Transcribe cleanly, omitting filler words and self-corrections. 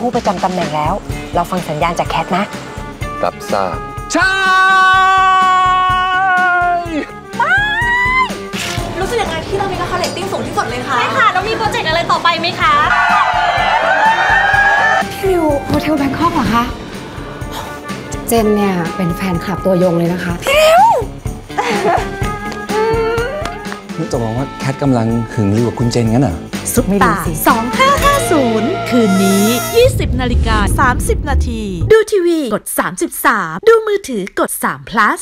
ผู้ประจำตำแหน่งแล้วเราฟังสัญญาณจากแคทนะรับทราบใช่รู้สึกยังไงที่เรามีราคาเรตติ้งสูงที่สุดเลยค่ะใช่ค่ะแล้วมีโปรเจกต์อะไรต่อไปไหมคะพี่วิวโฮเทลแบงคอกเหรอคะเจนเนี่ยเป็นแฟนคลับตัวยงเลยนะคะพี่ริวจะบอกว่าแคทกำลังหึงริวกับคุณเจนงั้นเหรอซุปตา2550คืนนี้ 20:30 น.ดูทีวีกด33ดูมือถือกด3 plus